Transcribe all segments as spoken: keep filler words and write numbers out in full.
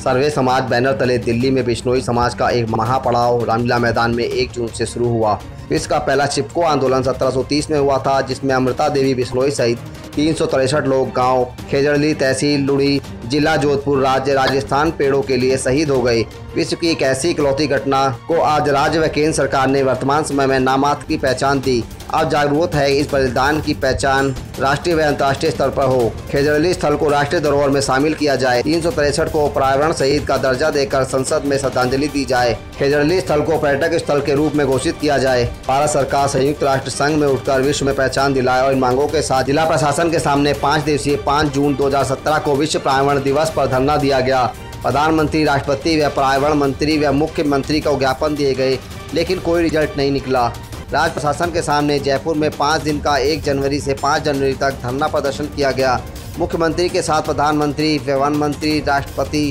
सर्वे समाज बैनर तले दिल्ली में बिश्नोई समाज का एक महापड़ाव रामलीला मैदान में एक जून से शुरू हुआ। इसका पहला चिपको आंदोलन सत्रह सौ तीस में हुआ था, जिसमें अमृता देवी बिश्नोई सहित तीन सौ तिरसठ लोग गांव खेजड़ली, तहसील लुड़ी, जिला जोधपुर, राज्य राजस्थान पेड़ों के लिए शहीद हो गए। विश्व की एक ऐसी इकलौती घटना को आज राज्य व केंद्र सरकार ने वर्तमान समय में नामात्र की पहचान दी। अब जागरूक है इस बलिदान की पहचान राष्ट्रीय व अंतर्राष्ट्रीय स्तर पर हो। खेजड़ली स्थल को राष्ट्रीय धरोहर में शामिल किया जाए। तीन सौ तिरसठ को पर्यावरण शहीद का दर्जा देकर संसद में श्रद्धांजलि दी जाए। खेजड़ली स्थल को पर्यटक स्थल के रूप में घोषित किया जाए। भारत सरकार संयुक्त राष्ट्र संघ में उठकर विश्व में पहचान दिलाए और इन मांगों के साथ जिला प्रशासन के सामने पाँच दिवसीय पाँच जून दो हजार सत्रह को विश्व पर्यावरण दिवस पर धरना दिया गया। प्रधानमंत्री, राष्ट्रपति व पर्यावरण मंत्री व मुख्यमंत्री को ज्ञापन दिए गए, लेकिन कोई रिजल्ट नहीं निकला। राज्य प्रशासन के सामने जयपुर में पाँच दिन का एक जनवरी से पाँच जनवरी तक धरना प्रदर्शन किया गया। मुख्यमंत्री के साथ प्रधानमंत्री, वन मंत्री, राष्ट्रपति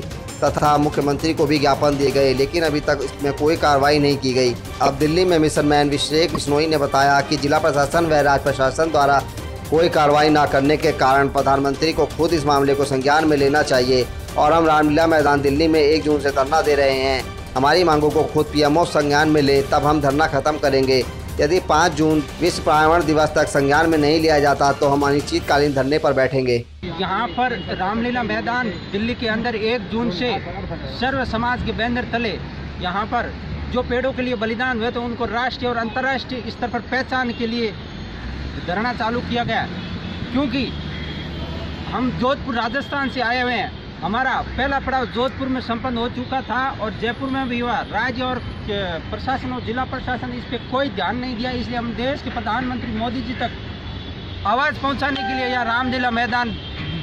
तथा मुख्यमंत्री को भी ज्ञापन दिए गए, लेकिन अभी तक इसमें कोई कार्रवाई नहीं की गई। अब दिल्ली में मिशन मैन विशेक विश्नोई ने बताया कि जिला प्रशासन व राज्य प्रशासन द्वारा कोई कार्रवाई न करने के कारण प्रधानमंत्री को खुद इस मामले को संज्ञान में लेना चाहिए और हम रामलीला मैदान दिल्ली में एक जून से धरना दे रहे हैं। हमारी मांगों को खुद पीएमओ संज्ञान में ले, तब हम धरना खत्म करेंगे। यदि पाँच जून विश्व पर्यावरण दिवस तक संज्ञान में नहीं लिया जाता तो हम अनिश्चितकालीन धरने पर बैठेंगे। यहाँ पर रामलीला मैदान दिल्ली के अंदर एक जून से सर्व समाज के बैनर तले यहाँ पर जो पेड़ों के लिए बलिदान हुए तो उनको राष्ट्रीय और अंतर्राष्ट्रीय स्तर पर पहचान के लिए धरना चालू किया गया, क्योंकि हम जोधपुर राजस्थान से आए हुए हैं। हमारा पहला पड़ाव जोधपुर में संपन्न हो चुका था और जयपुर में भी हुआ। राज्य और प्रशासन और जिला प्रशासन इस पर कोई ध्यान नहीं दिया, इसलिए हम देश के प्रधानमंत्री मोदी जी तक आवाज़ पहुंचाने के लिए यह रामलीला मैदान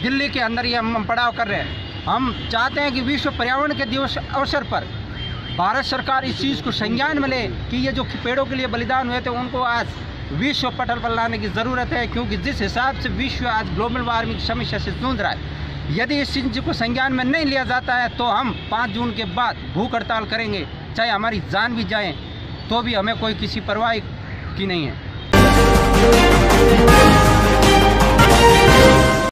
दिल्ली के अंदर ये हम पड़ाव कर रहे हैं। हम चाहते हैं कि विश्व पर्यावरण के दिवस अवसर पर भारत सरकार इस चीज़ को संज्ञान में ले कि ये जो पेड़ों के लिए बलिदान हुए थे उनको आज विश्व पटल पर लाने की ज़रूरत है, क्योंकि जिस हिसाब से विश्व आज ग्लोबल वार्मिंग की समस्या से जूझ रहा है, यदि इस चीज को संज्ञान में नहीं लिया जाता है तो हम पाँच जून के बाद भूख हड़ताल करेंगे, चाहे हमारी जान भी जाए तो भी हमें कोई किसी परवाह की नहीं है।